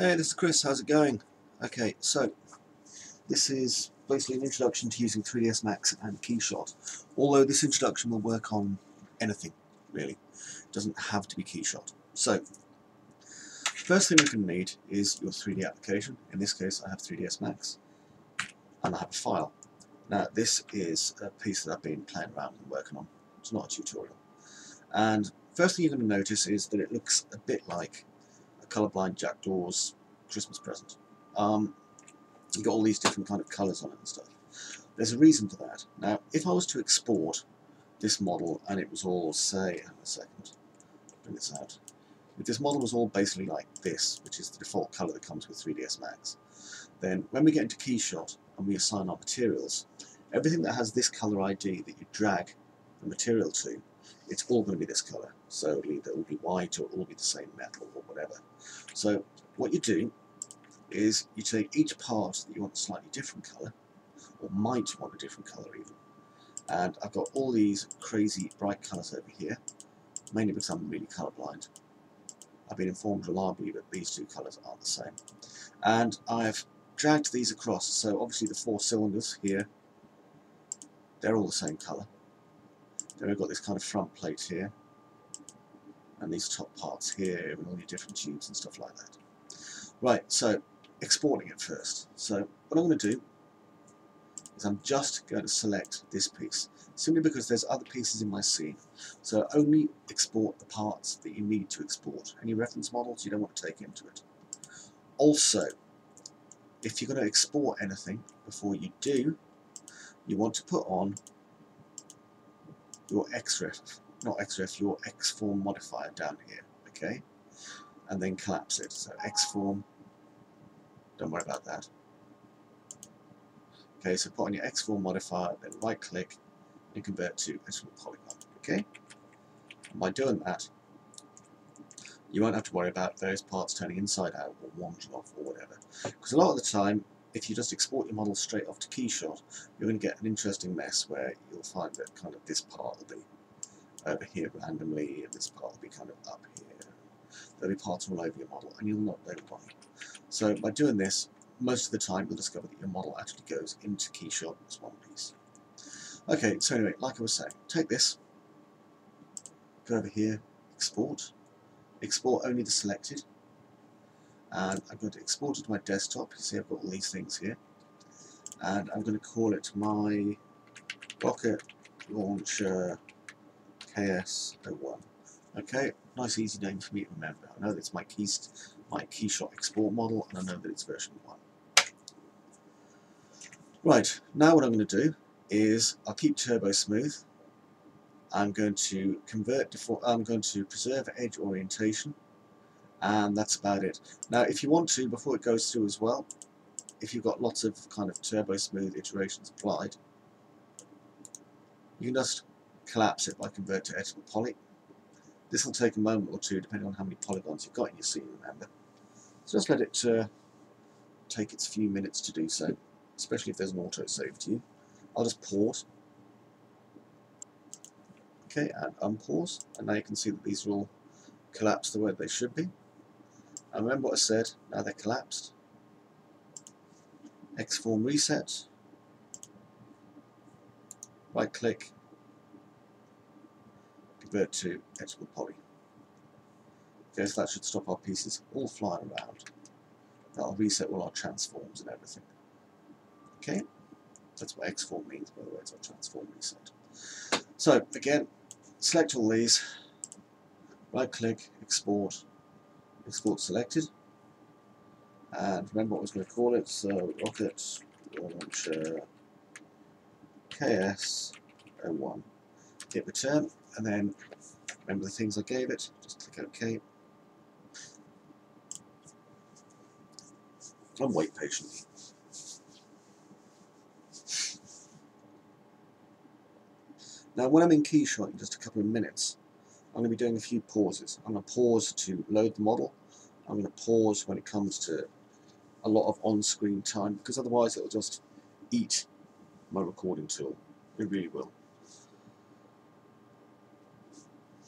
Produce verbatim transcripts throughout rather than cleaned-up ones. Hey, this is Chris, how's it going? Okay, so this is basically an introduction to using three D S Max and Keyshot, although this introduction will work on anything, really. It doesn't have to be Keyshot. So, first thing you're going to need is your three D application. In this case, I have three D S Max, and I have a file. Now, this is a piece that I've been playing around and working on. It's not a tutorial. And first thing you're going to notice is that it looks a bit like Colorblind Jackdaw's Christmas present. Um, you got all these different kind of colours on it and stuff. There's a reason for that. Now, if I was to export this model and it was all, say, hang on a second, bring this out. If this model was all basically like this, which is the default colour that comes with three D S Max, then when we get into Keyshot and we assign our materials, everything that has this colour I D that you drag the material to, it's all going to be this colour. So it'll either all be white or it'll all be the same metal or whatever. So what you do is you take each part that you want a slightly different colour, or might want a different colour even. And I've got all these crazy bright colours over here, mainly because I'm really colourblind. I've been informed reliably that these two colours are the same. And I've dragged these across, so obviously the four cylinders here, they're all the same colour. Then we've got this kind of front plate here, and these top parts here, and all the different tubes and stuff like that. Right, so exporting it first. So what I'm going to do is I'm just going to select this piece, simply because there's other pieces in my scene. So only export the parts that you need to export. Any reference models, you don't want to take into it. Also, if you're going to export anything, before you do, you want to put on your XRef, not XRef, your Xform modifier down here, okay? And then collapse it. So Xform, don't worry about that. Okay, so put on your Xform modifier, then right click, and convert to Editable Polygon, okay? And by doing that, you won't have to worry about those parts turning inside out or wandering off or whatever. Because a lot of the time, if you just export your model straight off to Keyshot, you're going to get an interesting mess where you'll find that kind of this part will be over here randomly, and this part will be kind of up here. There'll be parts all over your model, and you'll not know why. So by doing this, most of the time you'll discover that your model actually goes into Keyshot as one piece. Okay, so anyway, like I was saying, take this, go over here, export, export only the selected. And I'm going to export it to my desktop. You see I've got all these things here, and I'm going to call it my Rocket Launcher K S zero one. Okay, nice easy name for me to remember. I know that it's my key, my Keyshot export model, and I know that it's version one. Right, now what I'm going to do is I'll keep Turbo Smooth. I'm going to convert default. I'm going to preserve edge orientation. And that's about it. Now, if you want to, before it goes through as well, if you've got lots of kind of Turbo Smooth iterations applied, you can just collapse it by convert to Editable Poly. This will take a moment or two, depending on how many polygons you've got in your scene, remember. So just let it uh, take its few minutes to do so, especially if there's an autosave to you. I'll just pause. Okay, and unpause. And now you can see that these are all collapsed the way they should be. And remember what I said, now they're collapsed. Xform reset. Right click. Convert to Editable Poly. Okay, so that should stop our pieces all flying around. That'll reset all our transforms and everything. Okay? That's what Xform means, by the way, it's our transform reset. So, again, select all these. Right click, export. Export selected, and remember what I was going to call it, so Rocket Launcher K S zero one. Hit return, and then remember the things I gave it, just click OK. And wait patiently. Now when I'm in Keyshot in just a couple of minutes, I'm going to be doing a few pauses. I'm going to pause to load the model. I'm going to pause when it comes to a lot of on-screen time, because otherwise it'll just eat my recording tool. It really will.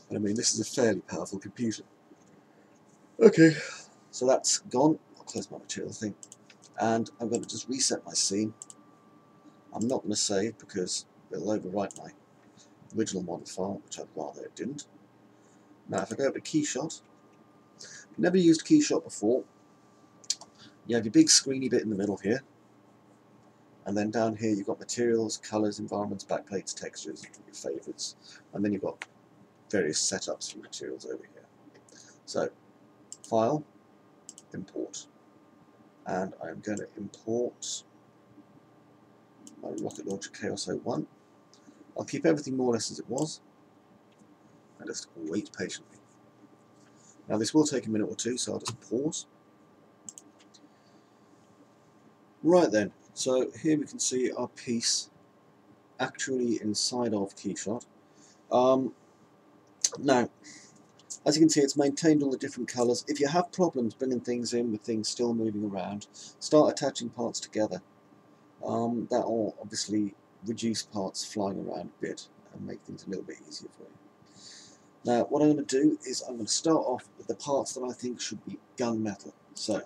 And I mean, this is a fairly powerful computer. Okay, so that's gone. I'll close my material thing, and I'm going to just reset my scene. I'm not going to save because it'll overwrite my original model file, which I'd rather it didn't. Now if I go over to Keyshot, I've never used Keyshot before. You have your big screeny bit in the middle here, and then down here you've got materials, colours, environments, backplates, textures, your favourites, and then you've got various setups for materials over here. So, File, Import, and I'm going to import my Rocket Launcher Chaos zero one. I'll keep everything more or less as it was, and just wait patiently. Now this will take a minute or two, so I'll just pause. Right then, so here we can see our piece actually inside of Keyshot. Um, now, as you can see, it's maintained all the different colours. If you have problems bringing things in with things still moving around, start attaching parts together. Um, that will obviously reduce parts flying around a bit and make things a little bit easier for you. Now, what I'm going to do is I'm going to start off with the parts that I think should be gunmetal. So,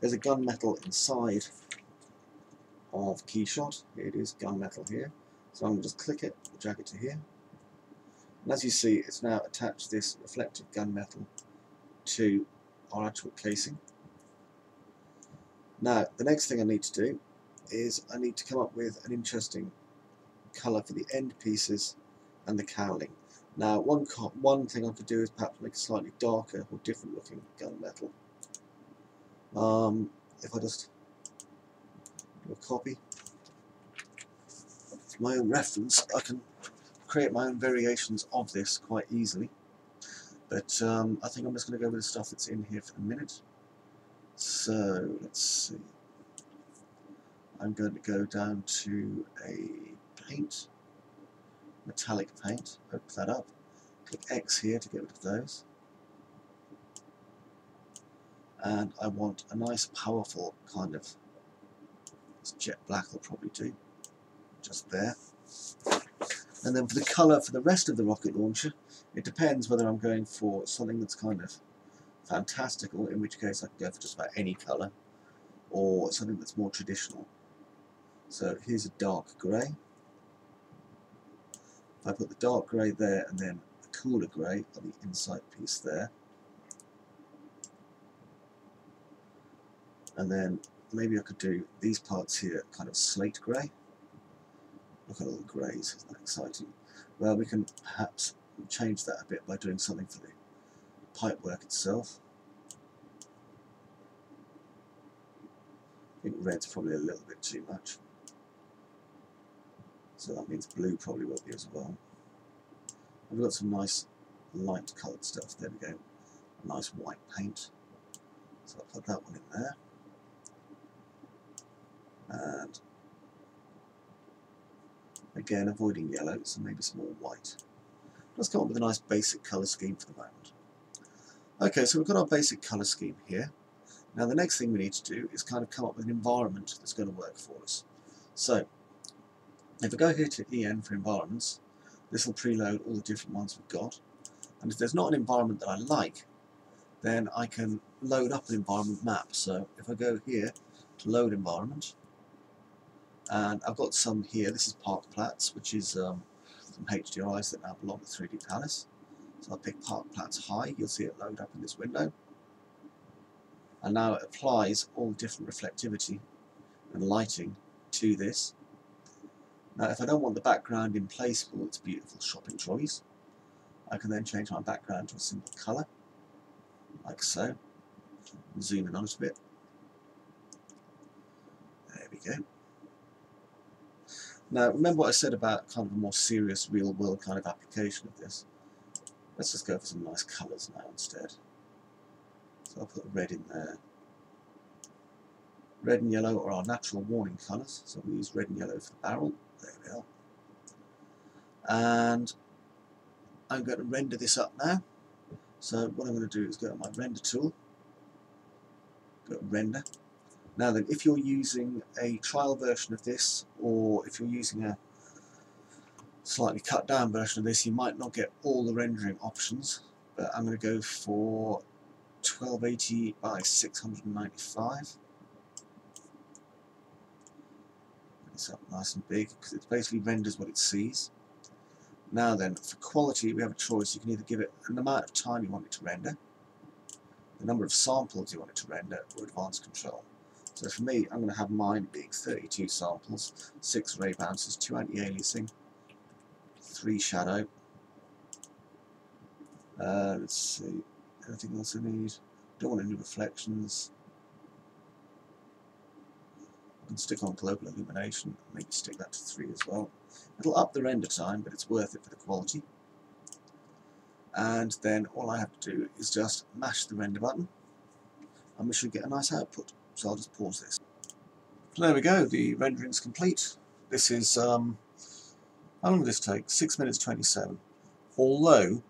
there's a gunmetal inside of Keyshot. Here it is, gunmetal here. So I'm going to just click it, drag it to here. And as you see, it's now attached this reflective gunmetal to our actual casing. Now, the next thing I need to do is I need to come up with an interesting colour for the end pieces and the cowling. Now, one, one thing I could do is perhaps make a slightly darker or different looking gunmetal. Um, if I just do a copy, for my own reference, I can create my own variations of this quite easily, but um, I think I'm just going to go with the stuff that's in here for the minute. So let's see, I'm going to go down to a paint, metallic paint, open that up, click X here to get rid of those, and I want a nice powerful kind of jet black. Will probably do just there. And then for the colour for the rest of the rocket launcher, it depends whether I'm going for something that's kind of fantastical, in which case I can go for just about any colour, or something that's more traditional. So here's a dark grey. If I put the dark grey there and then a cooler grey on the inside piece there, and then maybe I could do these parts here kind of slate grey. Look at all the greys, isn't that exciting? Well, we can perhaps change that a bit by doing something for the pipework itself. I think red's probably a little bit too much, so that means blue probably will be as well. We've got some nice light coloured stuff, there we go, a nice white paint, so I'll put that one in there. And again, avoiding yellow, so maybe some more white. Let's come up with a nice basic colour scheme for the moment. Okay, so we've got our basic colour scheme here. Now the next thing we need to do is kind of come up with an environment that's going to work for us. So, if I go here to E N for environments, this will preload all the different ones we've got. And if there's not an environment that I like, then I can load up an environment map. So, if I go here to load environment, and I've got some here. This is Parkplatz, which is um, some H D R Is that now belong to three D Palace. So I'll pick Parkplatz High. You'll see it load up in this window. And now it applies all different reflectivity and lighting to this. Now if I don't want the background in place for all its beautiful shopping trolleys, I can then change my background to a simple colour, like so. Zoom in on it a bit. There we go. Now, remember what I said about kind of a more serious, real-world kind of application of this. Let's just go for some nice colours now instead. So I'll put red in there. Red and yellow are our natural warning colours, so we use red and yellow for the barrel. There we are. And I'm going to render this up now. So what I'm going to do is go to my render tool, go to render. Now then, if you're using a trial version of this, or if you're using a slightly cut down version of this, you might not get all the rendering options, but I'm going to go for twelve eighty by six ninety-five. It's up nice and big because it basically renders what it sees. Now then, for quality we have a choice. You can either give it an amount of time you want it to render, the number of samples you want it to render, or advanced control. So for me, I'm going to have mine being thirty-two samples, six ray bounces, two anti-aliasing, three shadow. Uh, let's see, anything else I need? Don't want any reflections. I can stick on global illumination, maybe stick that to three as well. It'll up the render time, but it's worth it for the quality. And then all I have to do is just mash the render button and we should get a nice output. So I'll just pause this. So there we go, the rendering's complete. This is, um, how long did this take? six minutes twenty-seven. Although,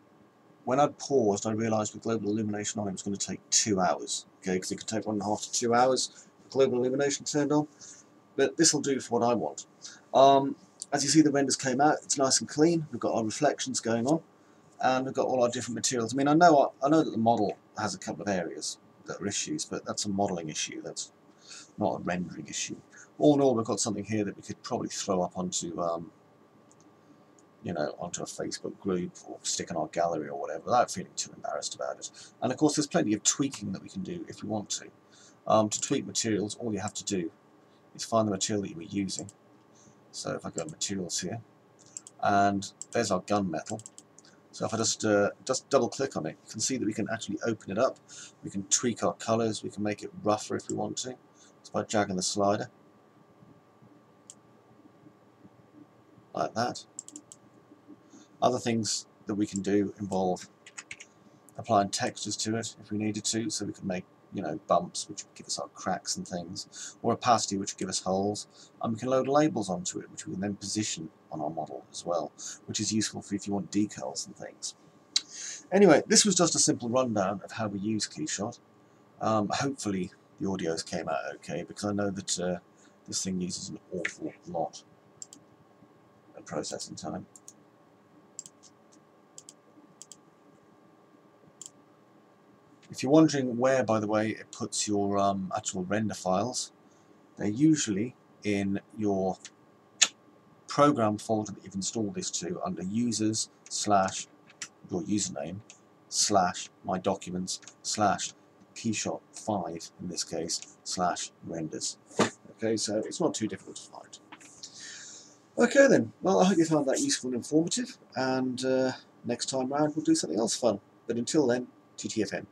when I'd paused, I realised with global illumination on it was going to take two hours. Okay, because it could take one and a half to two hours with global illumination turned on. But this will do for what I want. Um, as you see, the renders came out. It's nice and clean. We've got our reflections going on, and we've got all our different materials. I mean, I know our, I know that the model has a couple of areas that are issues, but that's a modelling issue, that's not a rendering issue. All in all, we've got something here that we could probably throw up onto um, you know, onto a Facebook group or stick in our gallery or whatever without feeling too embarrassed about it. And of course there's plenty of tweaking that we can do if we want to. Um, to tweak materials, all you have to do is find the material that you were using. So if I go to materials here, and there's our gunmetal. So if I just uh, just double click on it, you can see that we can actually open it up. We can tweak our colours, we can make it rougher if we want to. It's by dragging the slider. Like that. Other things that we can do involve applying textures to it if we needed to, so we can make, you know, bumps which would give us our cracks and things, or opacity which would give us holes, and we can load labels onto it which we can then position on our model as well, which is useful for if you want decals and things. Anyway, this was just a simple rundown of how we use Keyshot. Um, hopefully the audios came out okay, because I know that uh, this thing uses an awful lot of processing time. If you're wondering where, by the way, it puts your um, actual render files, they're usually in your program folder that you've installed this to under users slash your username slash my documents slash Keyshot five in this case slash renders. Okay, so it's not too difficult to find. Okay then, well I hope you found that useful and informative, and uh, next time round we'll do something else fun. But until then, T T F M.